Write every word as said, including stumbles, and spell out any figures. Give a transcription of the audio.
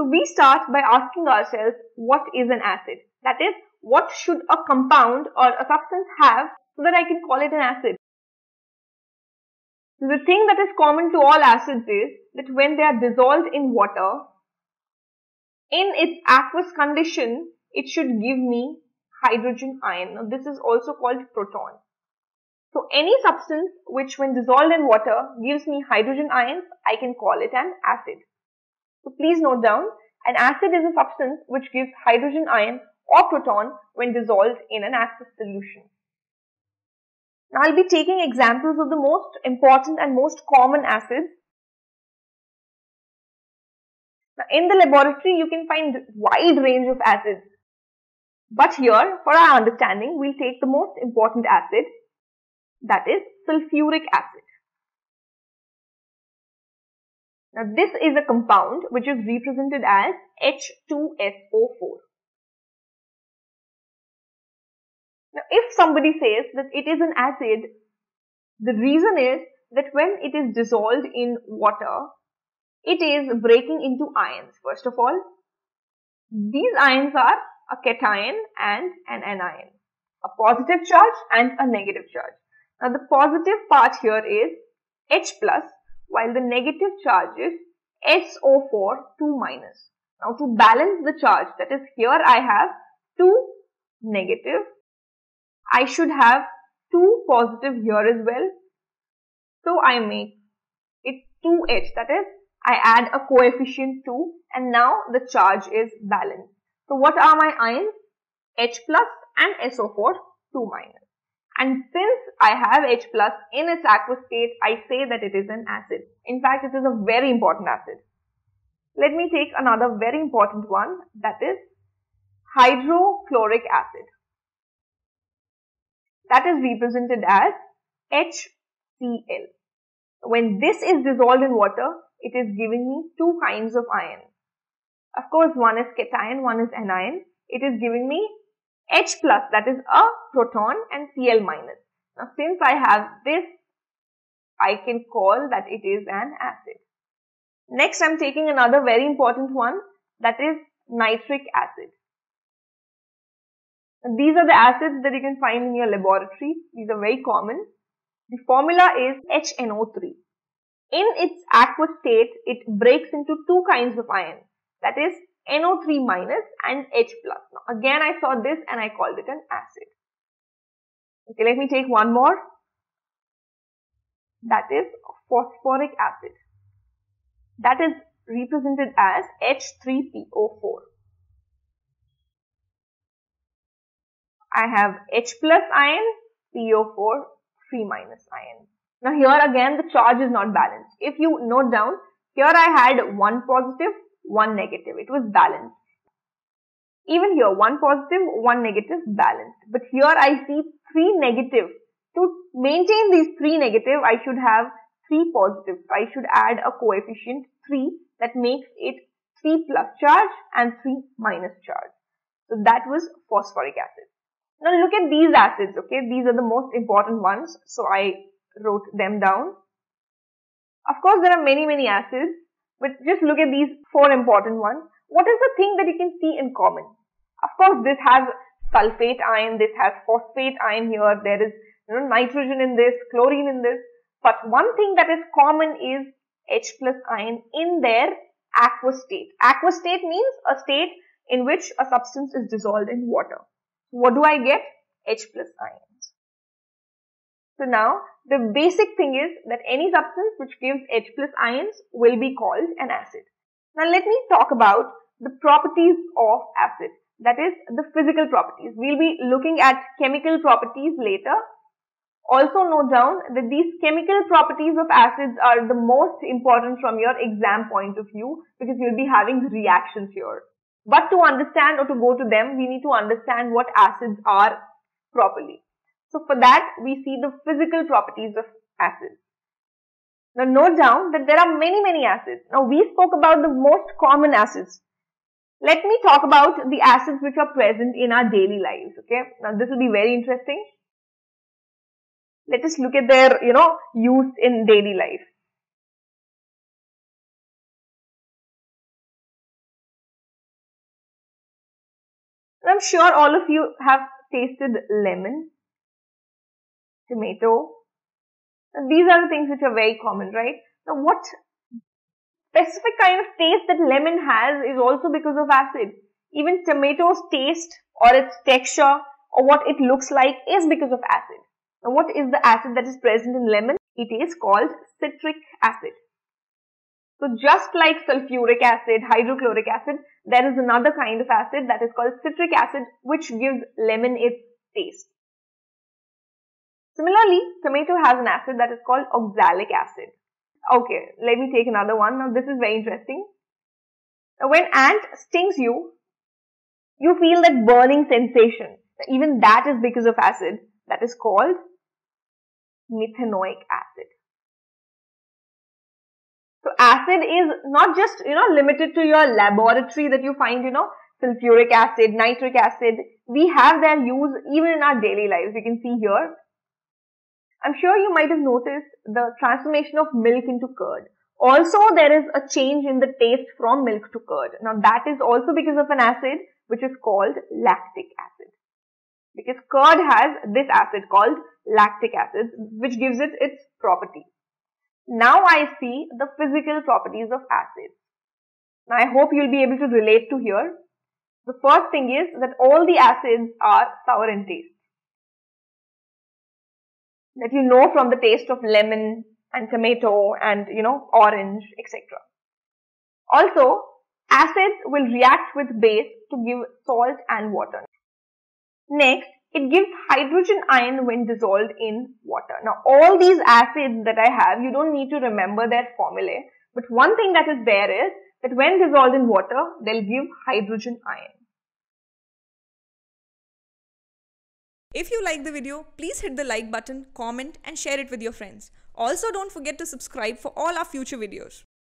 So we start by asking ourselves, what is an acid? That is, what should a compound or a substance have so that I can call it an acid? So the thing that is common to all acids is that when they are dissolved in water, in its aqueous condition, it should give me hydrogen ion. Now this is also called proton. So any substance which when dissolved in water gives me hydrogen ions, I can call it an acid. So please note down, an acid is a substance which gives hydrogen ion or proton when dissolved in an aqueous solution. Now I'll be taking examples of the most important and most common acids. Now in the laboratory you can find a wide range of acids. But here for our understanding we'll take the most important acid, that is sulphuric acid. Now this is a compound which is represented as H two S O four. Now if somebody says that it is an acid, the reason is that when it is dissolved in water, it is breaking into ions. First of all, these ions are a cation and an anion, a positive charge and a negative charge. Now the positive part here is H plus, while the negative charge is S O four two minus. Now to balance the charge, that is, here I have two negative, I should have two positive here as well. So I make it two H, that is, I add a coefficient two, and now the charge is balanced. So what are my ions? H plus and S O four two minus. And since I have H plus in its aqueous state, I say that it is an acid. In fact, it is a very important acid. Let me take another very important one, that is hydrochloric acid. That is represented as H C L. When this is dissolved in water, it is giving me two kinds of ion. Of course, one is cation, one is anion. It is giving me H plus, that is a proton, and Cl minus. Now, since I have this, I can call that it is an acid. Next, I am taking another very important one, that is nitric acid. These are the acids that you can find in your laboratory. These are very common. The formula is H N O three. In its aqueous state, it breaks into two kinds of ions, that is N O three minus and H plus. Now, again, I saw this and I called it an acid. Okay, let me take one more. That is phosphoric acid. That is represented as H three P O four. I have H plus ion, P O four, three minus ion. Now here again the charge is not balanced. If you note down, here I had one positive, one negative. It was balanced. Even here one positive, one negative, balanced. But here I see three negative. To maintain these three negative, I should have three positive. I should add a coefficient three that makes it three plus charge and three minus charge. So that was phosphoric acid. Now look at these acids, okay? These are the most important ones, so I wrote them down. Of course, there are many, many acids, but just look at these four important ones. What is the thing that you can see in common? Of course, this has sulfate ion, this has phosphate ion here, there is you know, nitrogen in this, chlorine in this, but one thing that is common is H plus ion in their aqueous state. Aqueous state means a state in which a substance is dissolved in water. What do I get? H plus ions. So now the basic thing is that any substance which gives H plus ions will be called an acid. Now let me talk about the properties of acid, that is the physical properties. We'll be looking at chemical properties later. Also note down that these chemical properties of acids are the most important from your exam point of view, because you'll be having reactions here. But to understand or to go to them, we need to understand what acids are properly. So for that, we see the physical properties of acids. Now note down that there are many, many acids. Now we spoke about the most common acids. Let me talk about the acids which are present in our daily lives. Okay, now this will be very interesting. Let us look at their, you know, use in daily life. I'm sure all of you have tasted lemon, tomato. Now, these are the things which are very common, right? Now, what specific kind of taste that lemon has is also because of acid. Even tomato's taste or its texture or what it looks like is because of acid. Now, what is the acid that is present in lemon? It is called citric acid. So, just like sulphuric acid, hydrochloric acid, there is another kind of acid that is called citric acid, which gives lemon its taste. Similarly, tomato has an acid that is called oxalic acid. Okay, let me take another one. Now, this is very interesting. Now, when ant stings you, you feel that burning sensation. Even that is because of acid. That is called methanoic acid. So, acid is not just, you know, limited to your laboratory that you find, you know, sulfuric acid, nitric acid. We have their use even in our daily lives. You can see here. I'm sure you might have noticed the transformation of milk into curd. Also, there is a change in the taste from milk to curd. Now, that is also because of an acid which is called lactic acid. Because curd has this acid called lactic acid, which gives it its property. Now I see the physical properties of acids. Now I hope you'll be able to relate to here. The first thing is that all the acids are sour in taste. That you know from the taste of lemon and tomato and, you know, orange, et cetera. Also, acids will react with base to give salt and water. Next, it gives hydrogen ion when dissolved in water. Now, all these acids that I have, you don't need to remember their formulae. But one thing that is there is that when dissolved in water, they'll give hydrogen ion. If you like the video, please hit the like button, comment and share it with your friends. Also, don't forget to subscribe for all our future videos.